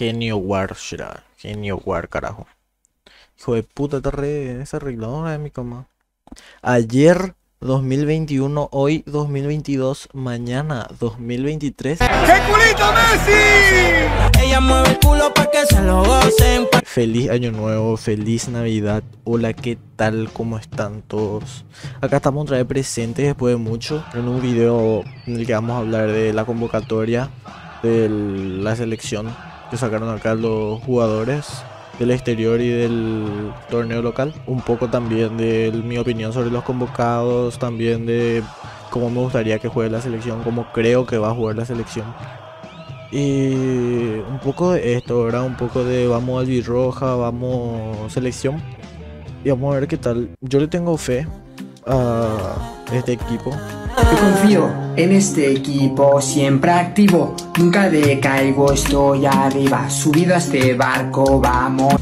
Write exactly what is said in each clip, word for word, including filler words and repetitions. Genio War, shira. Genio War, carajo. Hijo de puta, está re desarregladora de mi cama. Ayer dos mil veintiuno, hoy dos mil veintidós, mañana dos mil veintitrés. ¡Qué culito, Messi! Ella mueve el culo para que se lo gocen. Feliz año nuevo, feliz Navidad. Hola, ¿qué tal? ¿Cómo están todos? Acá estamos otra vez presentes después de mucho, en un video en el que vamos a hablar de la convocatoria de la selección que sacaron acá los jugadores del exterior y del torneo local. Un poco también de mi opinión sobre los convocados, también de cómo me gustaría que juegue la selección, cómo creo que va a jugar la selección. Y un poco de esto, ¿verdad? Un poco de vamos albirroja, vamos selección. Y vamos a ver qué tal. Yo le tengo fe a este equipo. Yo confío en este equipo, siempre activo, nunca decaigo, estoy arriba, subido a este barco, vamos,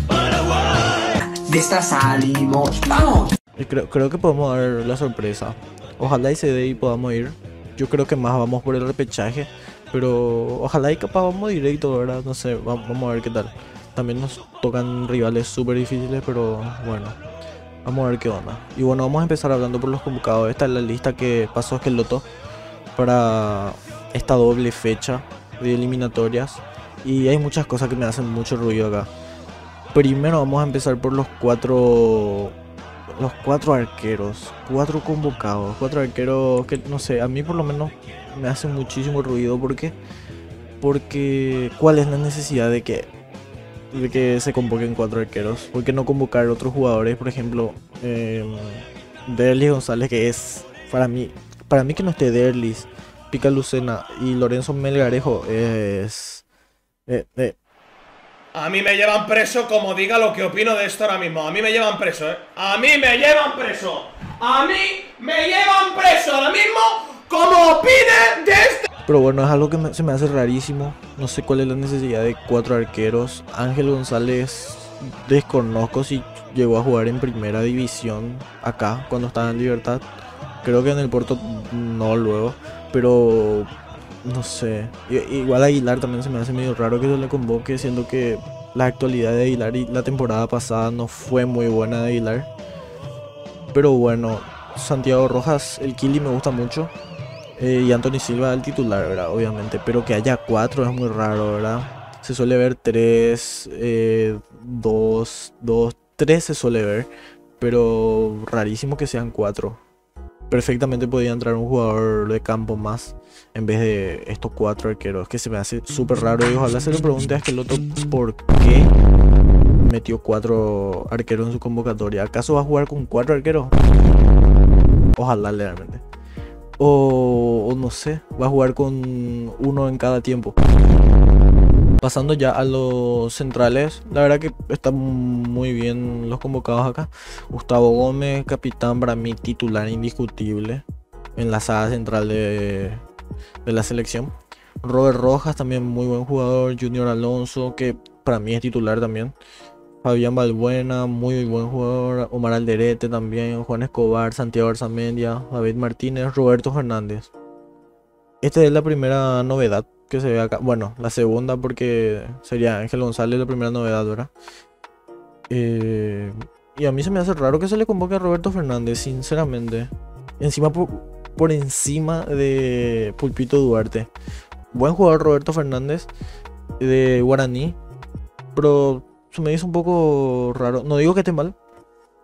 de esta salimos, vamos. Creo, creo que podemos dar la sorpresa, ojalá y se dé y podamos ir. Yo creo que más vamos por el repechaje, pero ojalá y capaz vamos directo, ¿verdad? No sé, vamos a ver qué tal. También nos tocan rivales súper difíciles, pero bueno. Vamos a ver qué onda. Y bueno, vamos a empezar hablando por los convocados. Esta es la lista que pasó Schelotto para esta doble fecha de eliminatorias. Y hay muchas cosas que me hacen mucho ruido acá. Primero vamos a empezar por los cuatro... Los cuatro arqueros. Cuatro convocados. Cuatro arqueros que, no sé, a mí por lo menos me hacen muchísimo ruido. ¿Por qué? Porque... ¿cuál es la necesidad de que... de que se convoquen cuatro arqueros? ¿Por qué no convocar otros jugadores? Por ejemplo, eh, Derlis González, que es para mí, para mí que no esté Derlis, Pica Lucena y Lorenzo Melgarejo es... Eh, eh. A mí me llevan preso, como diga lo que opino de esto ahora mismo. A mí me llevan preso, eh. A mí me llevan preso. A mí me llevan preso ahora mismo, como opine de esto. Pero bueno, es algo que me, se me hace rarísimo. No sé cuál es la necesidad de cuatro arqueros. Ángel González, desconozco si llegó a jugar en primera división acá, cuando estaba en Libertad. Creo que en el Porto no luego, pero no sé. Igual Aguilar también se me hace medio raro que se le convoque, siendo que la actualidad de Aguilar y la temporada pasada no fue muy buena de Aguilar. Pero bueno, Santiago Rojas, el Kili, me gusta mucho. Eh, y Anthony Silva el titular, ¿verdad? Obviamente, pero que haya cuatro es muy raro, ¿verdad? Se suele ver tres, eh, dos, dos, tres se suele ver, pero rarísimo que sean cuatro. Perfectamente podía entrar un jugador de campo más en vez de estos cuatro arqueros, que se me hace súper raro. Y ojalá se lo pregunte a Schelotto por qué metió cuatro arqueros en su convocatoria. ¿Acaso va a jugar con cuatro arqueros? Ojalá, realmente. O, o no sé, va a jugar con uno en cada tiempo. Pasando ya a los centrales, la verdad que están muy bien los convocados acá. Gustavo Gómez, capitán, para mí titular indiscutible en la saga central de, de la selección. Robert Rojas, también muy buen jugador. Junior Alonso, que para mí es titular también. Fabián Balbuena, muy buen jugador. Omar Alderete también, Juan Escobar, Santiago Arzamendia, David Martínez, Roberto Fernández. Esta es la primera novedad que se ve acá. Bueno, la segunda, porque sería Ángel González la primera novedad, ¿verdad? Eh, y a mí se me hace raro que se le convoque a Roberto Fernández, sinceramente. Encima por, por encima de Pulpito Duarte. Buen jugador Roberto Fernández de Guaraní, pero... me hizo un poco raro. No digo que esté mal,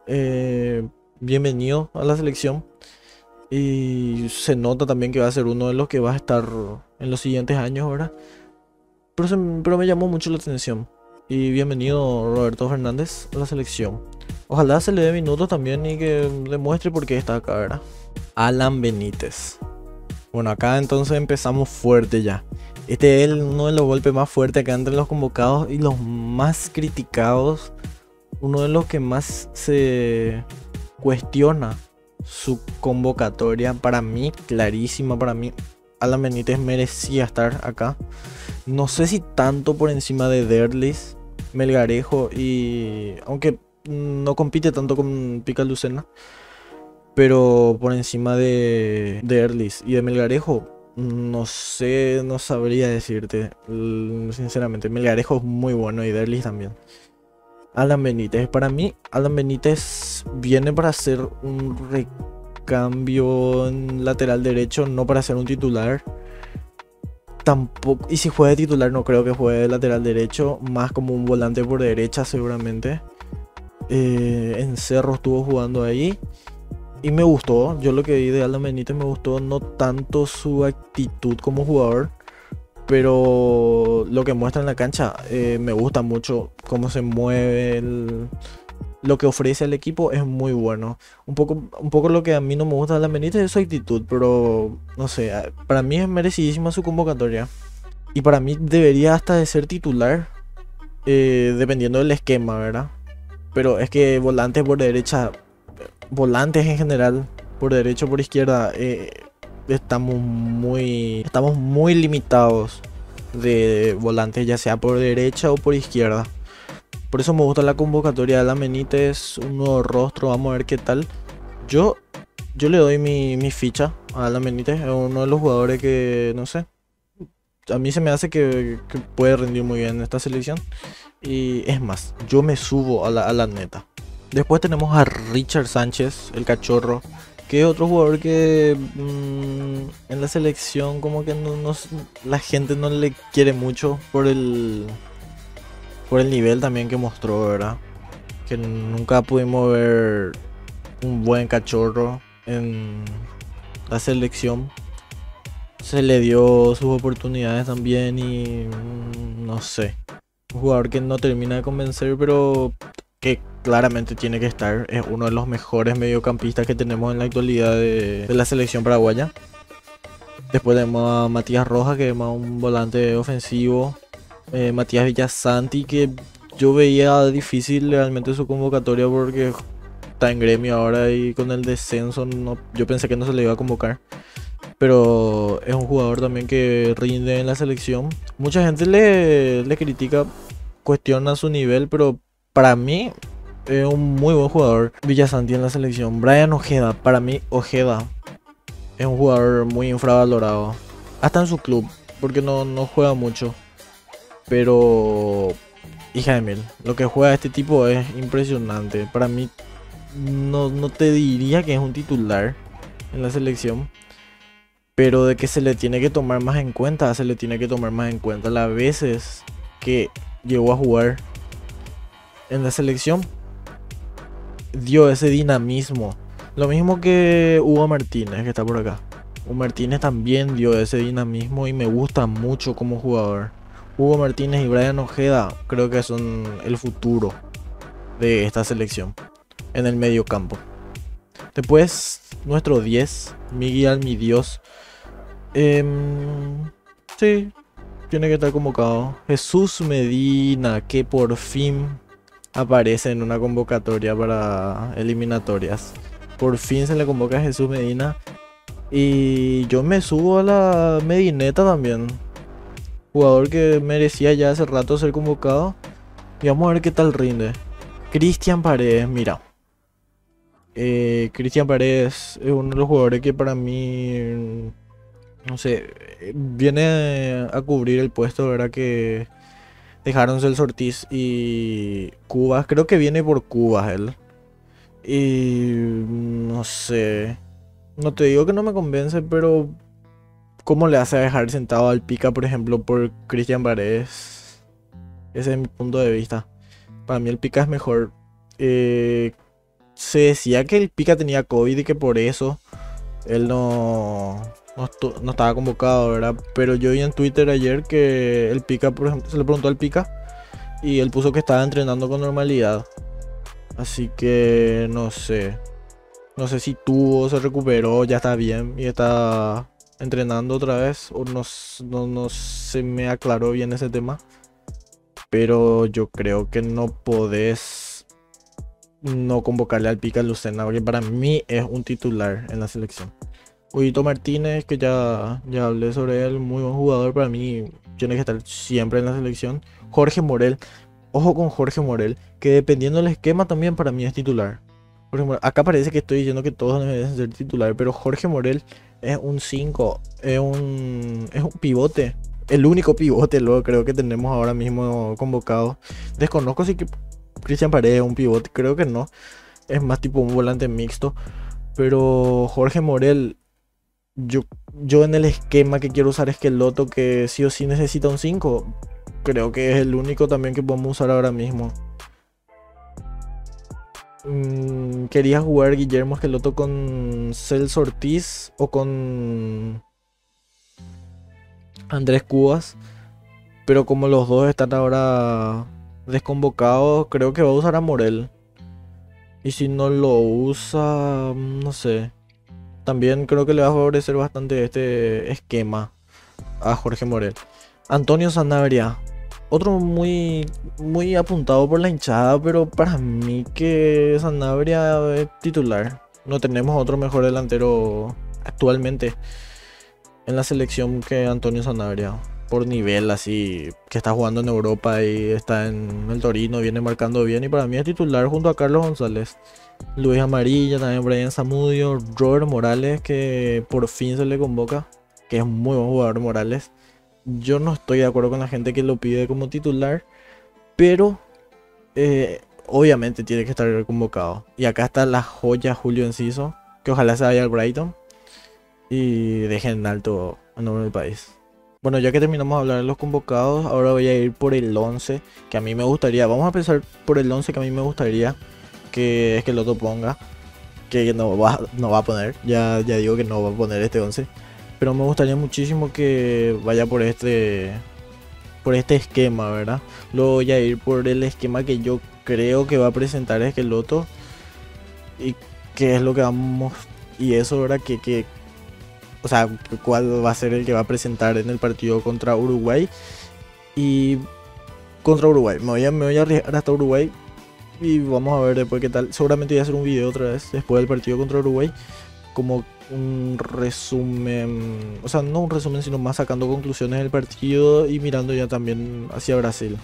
eh, bienvenido a la selección, y se nota también que va a ser uno de los que va a estar en los siguientes años, ¿verdad? Pero, se, pero me llamó mucho la atención. Y bienvenido Roberto Fernández a la selección. Ojalá se le dé minutos también y que demuestre por qué está acá, ¿verdad? Alan Benítez. Bueno, acá entonces empezamos fuerte ya. Este es uno de los golpes más fuertes acá entre los convocados y los más criticados. Uno de los que más se cuestiona su convocatoria. Para mí, clarísima, para mí, Alan Benítez merecía estar acá. No sé si tanto por encima de Derlis, Melgarejo y... aunque no compite tanto con Pica Lucena, pero por encima de Derlis y de Melgarejo, No sé, no sabría decirte. Sinceramente, Melgarejo es muy bueno y Derlis también. Alan Benítez. Para mí, Alan Benítez viene para hacer un recambio en lateral derecho, no para ser un titular. Tampoco, y si juega de titular, no creo que juegue de lateral derecho, más como un volante por derecha seguramente. Eh, en Cerro estuvo jugando ahí y me gustó. Yo lo que vi de Alan Benítez me gustó, no tanto su actitud como jugador, pero lo que muestra en la cancha. Eh, me gusta mucho cómo se mueve, el, lo que ofrece el equipo es muy bueno. Un poco, un poco lo que a mí no me gusta de Alan Benítez es su actitud, pero no sé, para mí es merecidísima su convocatoria. Y para mí debería hasta de ser titular, eh, dependiendo del esquema, ¿verdad? Pero es que volantes por derecha, volantes en general, por derecho o por izquierda, eh, estamos muy estamos muy limitados de volantes, ya sea por derecha o por izquierda. Por eso me gusta la convocatoria de Alan Benítez, un nuevo rostro, vamos a ver qué tal. Yo, yo le doy mi, mi ficha a Alan Benítez, es uno de los jugadores que, no sé, a mí se me hace que, que puede rendir muy bien en esta selección. Y es más, yo me subo a la, a la neta. Después tenemos a Richard Sánchez, el cachorro, que es otro jugador que mmm, en la selección como que no, no, la gente no le quiere mucho por el, por el nivel también que mostró, ¿verdad? Que nunca pudimos ver un buen cachorro en la selección. Se le dio sus oportunidades también y mmm, no sé. Un jugador que no termina de convencer, pero que claramente tiene que estar. Es uno de los mejores mediocampistas que tenemos en la actualidad de, de la selección paraguaya. Después tenemos a Matías Rojas, que es más un volante ofensivo. Eh, Matías Villasanti, que yo veía difícil realmente su convocatoria porque está en Gremio ahora y con el descenso no, yo pensé que no se le iba a convocar. Pero es un jugador también que rinde en la selección. Mucha gente le, le critica, cuestiona su nivel, pero para mí es un muy buen jugador. Villasanti en la selección. Brian Ojeda, para mí Ojeda es un jugador muy infravalorado. Hasta en su club, porque no, no juega mucho. Pero, hija de mil, lo que juega este tipo es impresionante. Para mí, no, no te diría que es un titular en la selección. Pero de que se le tiene que tomar más en cuenta, se le tiene que tomar más en cuenta. Las veces que llegó a jugar en la selección, dio ese dinamismo. Lo mismo que Hugo Martínez, que está por acá. Hugo Martínez también dio ese dinamismo y me gusta mucho como jugador. Hugo Martínez y Brian Ojeda creo que son el futuro de esta selección en el medio campo. Después, nuestro diez, Miguel Almirón. Eh, sí, tiene que estar convocado. Jesús Medina, que por fin aparece en una convocatoria para eliminatorias. Por fin se le convoca a Jesús Medina. Y yo me subo a la Medineta también. Jugador que merecía ya hace rato ser convocado. Y vamos a ver qué tal rinde. Cristian Paredes, mira. Eh, Cristian Paredes es uno de los jugadores que para mí, no sé, viene a cubrir el puesto, ¿verdad? Que dejaron Celso Ortiz y Cubas. Creo que viene por Cubas él. Y no sé, no te digo que no me convence, pero ¿cómo le hace a dejar sentado al Pica, por ejemplo, por Cristian Paredes? Ese es mi punto de vista. Para mí el Pica es mejor. Eh... Se decía que el Pica tenía COVID y que por eso él no, no, no estaba convocado, ¿verdad? Pero yo vi en Twitter ayer que el Pica, por ejemplo, se le preguntó al Pica y él puso que estaba entrenando con normalidad. Así que no sé. No sé si tuvo, se recuperó, ya está bien y está entrenando otra vez. O no, no, no se me aclaró bien ese tema. Pero yo creo que no podés no convocarle al Pica Lucena, porque para mí es un titular en la selección. Ubito Martínez, que ya, ya hablé sobre él, muy buen jugador, para mí tiene que estar siempre en la selección. Jorge Morel, ojo con Jorge Morel, que dependiendo del esquema también para mí es titular. Jorge Morel, acá parece que estoy diciendo que todos deben ser titular, pero Jorge Morel es un cinco, es un, es un pivote. El único pivote, luego creo que tenemos ahora mismo convocado. Desconozco si que Cristian Paredes es un pivote, creo que no. Es más tipo un volante mixto. Pero Jorge Morel, yo, yo en el esquema que quiero usar es Schelotto, que sí o sí necesita un cinco. Creo que es el único también que podemos usar ahora mismo. Mm, quería jugar Guillermo Schelotto con Celso Ortiz o con Andrés Cubas, pero como los dos están ahora desconvocados, creo que va a usar a Morel. Y si no lo usa, no sé. También creo que le va a favorecer bastante este esquema a Jorge Morel. Antonio Sanabria, otro muy, muy apuntado por la hinchada, pero para mí que Sanabria es titular. No tenemos otro mejor delantero actualmente en la selección que Antonio Sanabria, por nivel así, que está jugando en Europa y está en el Torino, viene marcando bien y para mí es titular junto a Carlos González, Luis Amarilla, también Brian Samudio, Robert Morales, que por fin se le convoca, que es muy buen jugador Morales. Yo no estoy de acuerdo con la gente que lo pide como titular, pero eh, obviamente tiene que estar convocado. Y acá está la joya Julio Enciso, que ojalá se vaya al Brighton y dejen en alto el nombre del país. Bueno, ya que terminamos de hablar de los convocados, ahora voy a ir por el once que a mí me gustaría. Vamos a empezar por el once que a mí me gustaría que es que el otro ponga. Que no va, no va a poner, ya, ya digo que no va a poner este once. Pero me gustaría muchísimo que vaya por este, por este esquema, ¿verdad? Luego voy a ir por el esquema que yo creo que va a presentar Schelotto. Y qué es lo que vamos... Y eso, ¿verdad? Que... que O sea, cuál va a ser el que va a presentar en el partido contra Uruguay. Y contra Uruguay. Me voy a, me voy a arriesgar hasta Uruguay. Y vamos a ver después qué tal. Seguramente voy a hacer un video otra vez después del partido contra Uruguay. Como un resumen. O sea, no un resumen, sino más sacando conclusiones del partido. Y mirando ya también hacia Brasil.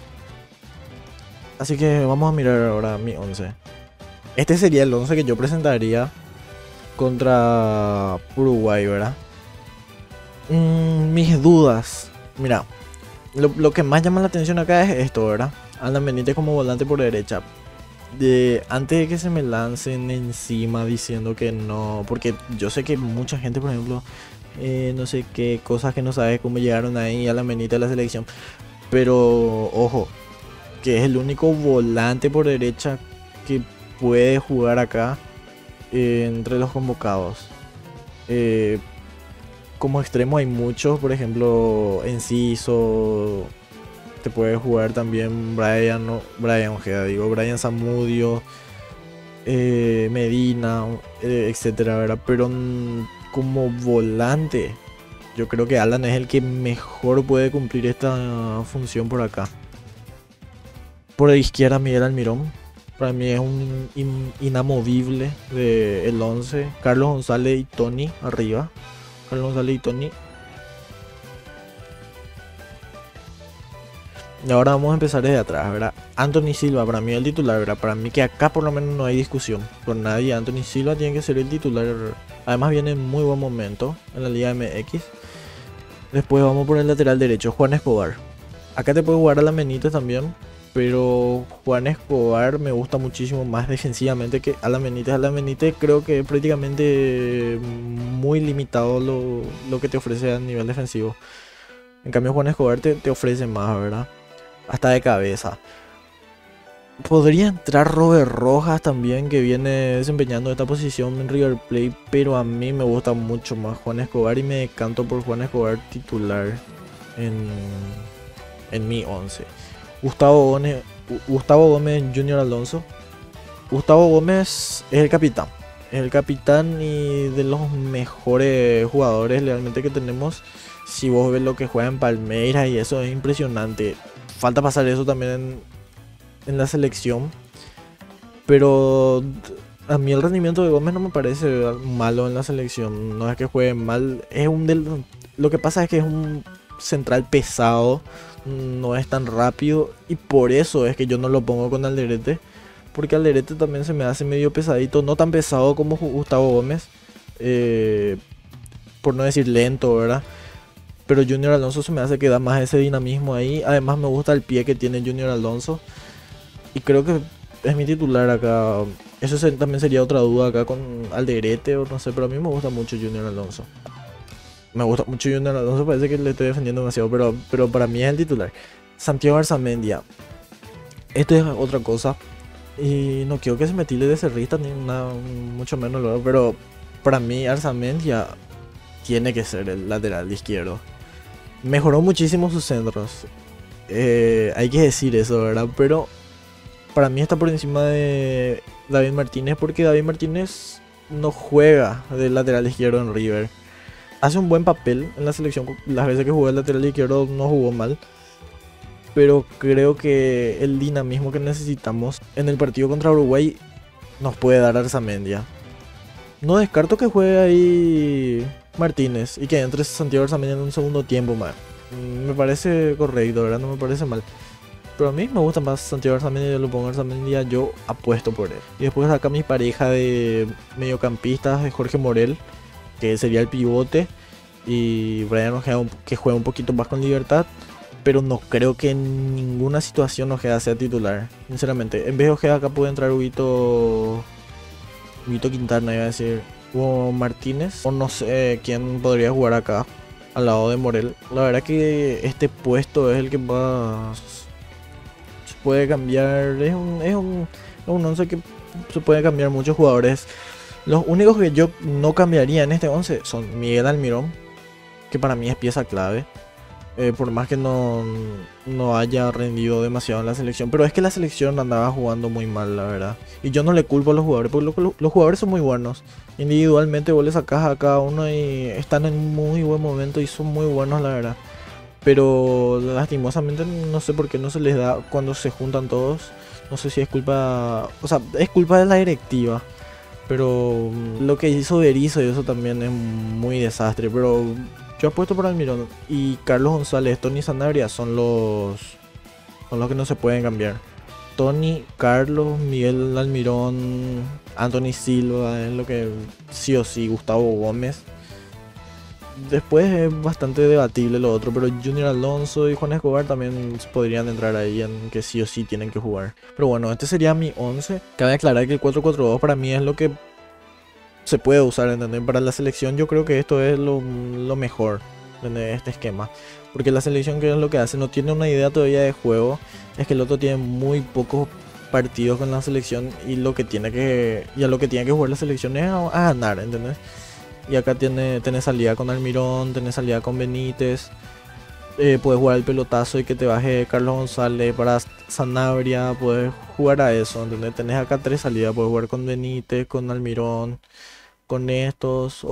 Así que vamos a mirar ahora mi once. Este sería el once que yo presentaría contra Uruguay, ¿verdad? Mm, mis dudas. Mira, lo, lo que más llama la atención acá es esto, ¿verdad? Alan Benítez como volante por derecha. De, antes de que se me lancen encima diciendo que no, porque yo sé que mucha gente, por ejemplo, eh, no sé qué cosas que no sabes cómo llegaron ahí Alan Benítez a la selección. Pero, ojo, que es el único volante por derecha que puede jugar acá entre los convocados. Eh, como extremo hay muchos, por ejemplo Enciso, te puede jugar también Brian, no, Brian Ojeda, digo Brian Samudio, eh, Medina, eh, etcétera, ¿verdad? Pero como volante yo creo que Alan es el que mejor puede cumplir esta función por acá. Por la izquierda Miguel Almirón. Para mí es un in inamovible del once. Carlos González y Tony arriba. Carlos González y Tony. Y ahora vamos a empezar desde atrás, ¿verdad? Anthony Silva, para mí es el titular, ¿verdad? Para mí que acá por lo menos no hay discusión con nadie. Anthony Silva tiene que ser el titular. Además viene en muy buen momento en la Liga M X. Después vamos por el lateral derecho, Juan Escobar. Acá te puede jugar a la Benítez también. Pero Juan Escobar me gusta muchísimo más defensivamente que Alan Benítez. Alan Benítez creo que es prácticamente muy limitado lo, lo que te ofrece a nivel defensivo. En cambio Juan Escobar te, te ofrece más, ¿verdad? Hasta de cabeza. Podría entrar Robert Rojas también, que viene desempeñando esta posición en River Plate. Pero a mí me gusta mucho más Juan Escobar y me decanto por Juan Escobar titular en, en mi once. Gustavo Gómez, Gustavo Gómez, Junior Alonso. Gustavo Gómez es el capitán. Es el capitán y de los mejores jugadores realmente que tenemos. Si vos ves lo que juega en Palmeiras y eso es impresionante. Falta pasar eso también en, en la selección. Pero a mí el rendimiento de Gómez no me parece malo en la selección. No es que juegue mal. Es un del, lo que pasa es que es un central pesado. No es tan rápido y por eso es que yo no lo pongo con Alderete, porque Alderete también se me hace medio pesadito, no tan pesado como Gustavo Gómez, eh, por no decir lento, ¿verdad? Pero Junior Alonso se me hace que da más ese dinamismo ahí. Además me gusta el pie que tiene Junior Alonso. Y creo que es mi titular acá. Eso se, también sería otra duda acá con Alderete o no sé. Pero a mí me gusta mucho Junior Alonso. Me gusta mucho Junior Alonso. Parece que le estoy defendiendo demasiado. Pero, pero para mí es el titular. Santiago Arzamendia. Esto es otra cosa. Y no quiero que se me tire de cerrista ni nada, mucho menos luego. Pero para mí Arzamendia tiene que ser el lateral izquierdo. Mejoró muchísimo sus centros. Eh, hay que decir eso, ¿verdad? Pero para mí está por encima de David Martínez, porque David Martínez no juega del lateral izquierdo en River. Hace un buen papel en la selección. Las veces que jugó el lateral izquierdo no jugó mal. Pero creo que el dinamismo que necesitamos en el partido contra Uruguay nos puede dar Arzamendia. No descarto que juegue ahí Martínez y que entre Santiago Arzamendia en un segundo tiempo más. Me parece correcto, ¿verdad? No me parece mal. Pero a mí me gusta más Santiago Arzamendia, yo lo pongo Arzamendia, yo apuesto por él. Y después acá mi pareja de mediocampistas es Jorge Morel, que sería el pivote, y Brian Ojeda, que juega un poquito más con libertad. Pero no creo que en ninguna situación Ojeda sea titular, sinceramente. En vez de Ojeda acá puede entrar Ubito, Ubito Quintana, iba a decir, Hugo Martínez. O no sé quién podría jugar acá al lado de Morel. La verdad que este puesto es el que más se puede cambiar. Es un, es un, es un once que se puede cambiar muchos jugadores. Los únicos que yo no cambiaría en este once son Miguel Almirón, que para mí es pieza clave. Eh, por más que no, no haya rendido demasiado en la selección. Pero es que la selección andaba jugando muy mal, la verdad. Y yo no le culpo a los jugadores, porque lo, lo, los jugadores son muy buenos. Individualmente vos le sacás a cada uno y están en muy buen momento y son muy buenos, la verdad. Pero lastimosamente no sé por qué no se les da cuando se juntan todos. No sé si es culpa... O sea, es culpa de la directiva. Pero lo que hizo Berizzo y eso también es muy desastre. Pero... yo apuesto por Almirón y Carlos González, Tony Sanabria son los, son los que no se pueden cambiar. Tony, Carlos, Miguel Almirón, Anthony Silva es lo que sí o sí, Gustavo Gómez. Después es bastante debatible lo otro, pero Junior Alonso y Juan Escobar también podrían entrar ahí en que sí o sí tienen que jugar. Pero bueno, este sería mi once. Cabe aclarar que el cuatro cuatro dos para mí es lo que... se puede usar, ¿entendés? Para la selección yo creo que esto es lo, lo mejor, ¿entendés? Este esquema. Porque la selección, ¿qué es lo que hace? No tiene una idea todavía de juego. Es que el otro tiene muy pocos partidos con la selección. Y lo que tiene que, y a lo que tiene que jugar la selección es a, a ganar, ¿entendés? Y acá tiene, tiene salida con Almirón, tiene salida con Benítez. Eh, puedes jugar el pelotazo y que te baje Carlos González para Sanabria. Puedes jugar a eso, ¿entendés? Tenés acá tres salidas. Puedes jugar con Benítez, con Almirón, con estos. O,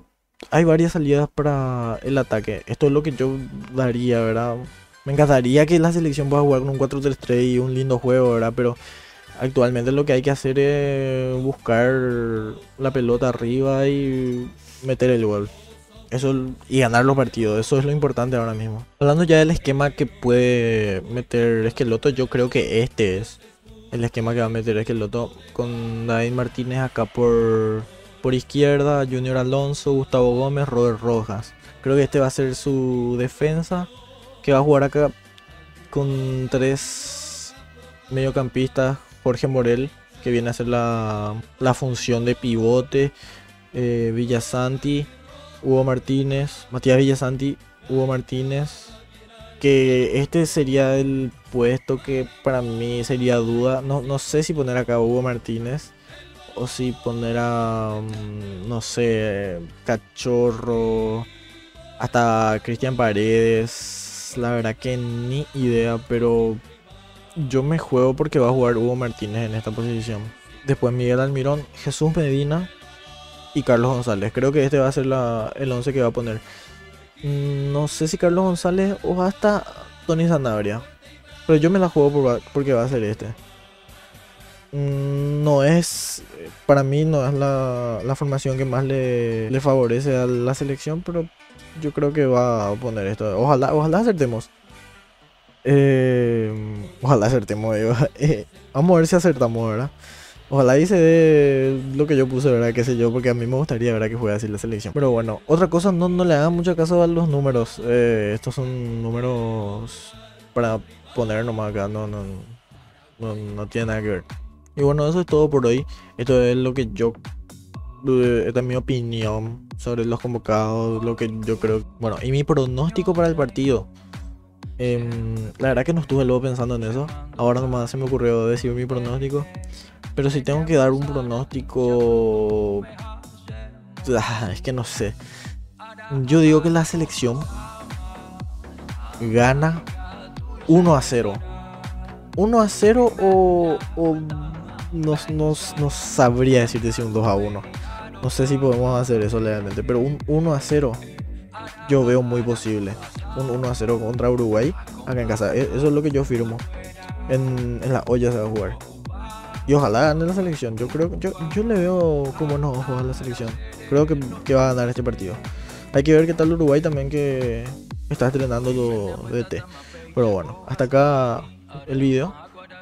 o hay varias salidas para el ataque. Esto es lo que yo daría, ¿verdad? Me encantaría que la selección pueda jugar con un cuatro tres tres y un lindo juego, ¿verdad? Pero actualmente lo que hay que hacer es buscar la pelota arriba y meter el gol. Eso, y ganar los partidos, eso es lo importante ahora mismo. Hablando ya del esquema que puede meter Schelotto, yo creo que este es el esquema que va a meter Schelotto, con David Martínez acá por, por izquierda, Junior Alonso, Gustavo Gómez, Robert Rojas. Creo que este va a ser su defensa, que va a jugar acá con tres mediocampistas. Jorge Morel, que viene a hacer la, la función de pivote, eh, Villasanti, Hugo Martínez, Matías Villasanti, Hugo Martínez. Que este sería el puesto que para mí sería duda. No, no sé si poner acá a Hugo Martínez o si poner a, no sé, Cachorro, hasta Cristian Paredes. La verdad que ni idea, pero yo me juego porque va a jugar Hugo Martínez en esta posición. Después Miguel Almirón, Jesús Medina y Carlos González. Creo que este va a ser la, el once que va a poner. No sé si Carlos González o hasta Tony Sanabria. Pero yo me la juego por, porque va a ser este. No es... para mí no es la, la formación que más le, le favorece a la selección. Pero yo creo que va a poner esto. Ojalá, ojalá acertemos. Eh, ojalá acertemos. Vamos a ver si acertamos, ¿verdad? Ojalá y se dé lo que yo puse, ¿verdad? Qué sé yo, porque a mí me gustaría, ¿verdad?, que juegue así la selección. Pero bueno, otra cosa, no, no le hagan mucho caso a los números. Eh, estos son números para poner nomás acá, no, no, no, no tiene nada que ver. Y bueno, eso es todo por hoy. Esto es lo que yo... Esta es mi opinión sobre los convocados, lo que yo creo. Bueno, y mi pronóstico para el partido. Eh, la verdad que no estuve luego pensando en eso. Ahora nomás se me ocurrió decir mi pronóstico. Pero si tengo que dar un pronóstico... Es que no sé. Yo digo que la selección gana uno a cero. uno a cero o... o no, no, no sabría decirte si un dos a uno. No sé si podemos hacer eso legalmente. Pero un uno a cero yo veo muy posible. Un uno a cero contra Uruguay acá en casa. Eso es lo que yo firmo. En, en la olla se va a jugar. Y ojalá gane la selección. Yo creo, yo, yo le veo con buenos ojos a la selección. Creo que, que va a ganar este partido. Hay que ver qué tal Uruguay también, que está estrenando lo de D T. Pero bueno, hasta acá el video.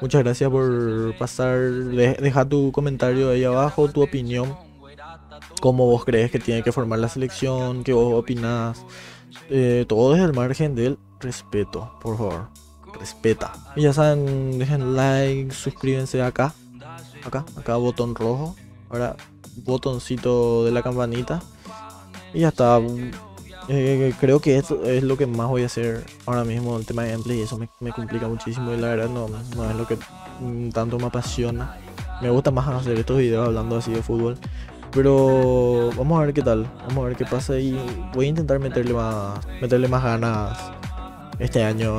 Muchas gracias por pasar. Deja tu comentario ahí abajo, tu opinión. Cómo vos crees que tiene que formar la selección, qué vos opinás. Eh, todo desde el margen del respeto, por favor. Respeta. Y ya saben, dejen like, suscríbanse acá. Acá, acá botón rojo. Ahora botoncito de la campanita. Y ya está. Eh, creo que esto es lo que más voy a hacer ahora mismo, el tema de gameplay, y eso me, me complica muchísimo, y la verdad no, no es lo que tanto me apasiona. Me gusta más hacer estos videos hablando así de fútbol, pero vamos a ver qué tal, vamos a ver qué pasa, y voy a intentar meterle más, meterle más ganas este año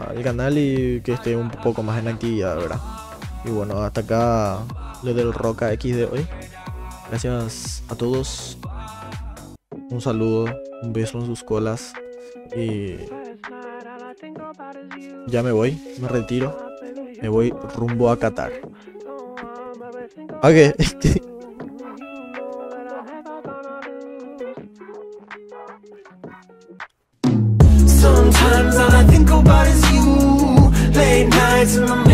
al canal y que esté un poco más en actividad, ¿verdad? Y bueno, hasta acá lo del Roca X de hoy. Gracias a todos. Un saludo, un beso en sus colas y ya me voy, me retiro, me voy rumbo a Qatar. Ok. Sometimes all I think about is you, late nights in the